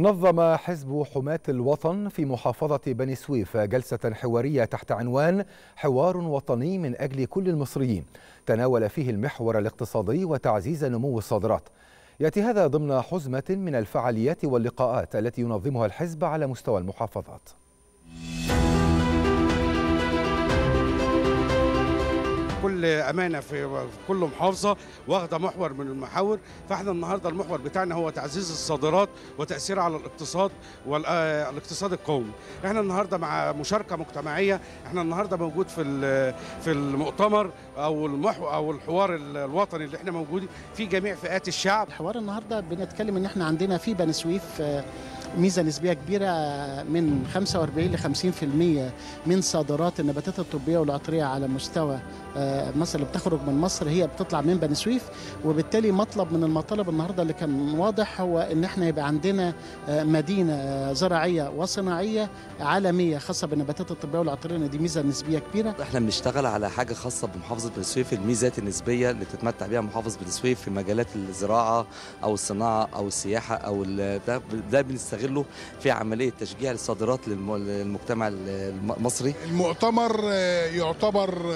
نظم حزب حماة الوطن في محافظة بني سويف جلسة حوارية تحت عنوان حوار وطني من أجل كل المصريين، تناول فيه المحور الاقتصادي وتعزيز نمو الصادرات. يأتي هذا ضمن حزمة من الفعاليات واللقاءات التي ينظمها الحزب على مستوى المحافظات. كل امانه في كل محافظه واخده محور من المحاور، فاحنا النهارده المحور بتاعنا هو تعزيز الصادرات وتاثيرها على الاقتصاد والاقتصاد القومي. احنا النهارده مع مشاركه مجتمعيه، احنا النهارده موجود في المؤتمر او الحوار الوطني اللي احنا موجودين في جميع فئات الشعب. الحوار النهارده بنتكلم ان احنا عندنا في بني سويف ميزه نسبيه كبيره من 45 ل 50% من صادرات النباتات الطبيه والعطريه على مستوى مصر اللي بتخرج من مصر هي بتطلع من بني سويف، وبالتالي مطلب من المطالب النهارده اللي كان واضح هو ان احنا يبقى عندنا مدينه زراعيه وصناعيه عالميه خاصه بالنباتات الطبيه والعطريه. دي ميزه نسبيه كبيره. احنا بنشتغل على حاجه خاصه بمحافظه بني سويف، الميزات النسبيه اللي تتمتع بها محافظه بني سويف في مجالات الزراعه او الصناعه او السياحه او ده بنستغله في عمليه تشجيع الصادرات للمجتمع المصري. المؤتمر يعتبر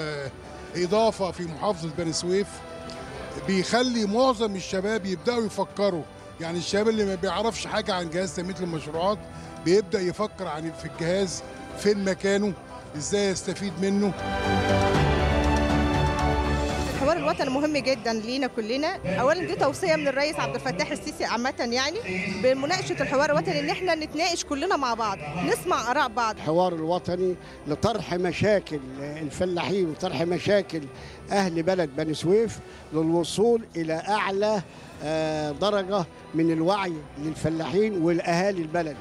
إضافة في محافظة بني سويف، بيخلي معظم الشباب يبدأوا يفكروا، يعني الشباب اللي ما بيعرفش حاجة عن جهاز تنمية المشروعات بيبدأ يفكر عن في الجهاز، فين مكانه، إزاي يستفيد منه. الحوار الوطني مهم جدا لينا كلنا. اولا دي توصيه من الرئيس عبد الفتاح السيسي عامه، يعني بمناقشه الحوار الوطني ان احنا نتناقش كلنا مع بعض، نسمع اراء بعض. الحوار الوطني لطرح مشاكل الفلاحين وطرح مشاكل اهل بلد بني سويف للوصول الى اعلى درجه من الوعي للفلاحين والاهالي البلد.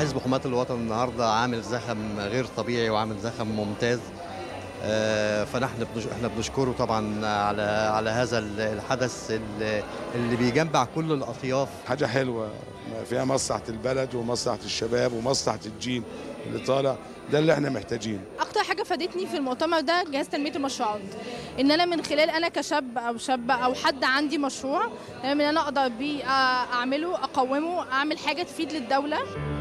حزب حماة الوطن النهارده عامل زخم غير طبيعي وعامل زخم ممتاز، فاحنا بنشكره طبعا على هذا الحدث اللي بيجمع كل الاطياف. حاجه حلوه فيها مصلحه البلد ومصلحه الشباب ومصلحه الجيل اللي طالع، ده اللي احنا محتاجينه. اكتر حاجه فادتني في المؤتمر ده جهاز تنميه المشروعات، ان انا من خلال انا كشاب او شابه او حد عندي مشروع تمام ان انا اقدر بيه اعمله اقومه اعمل حاجه تفيد للدوله.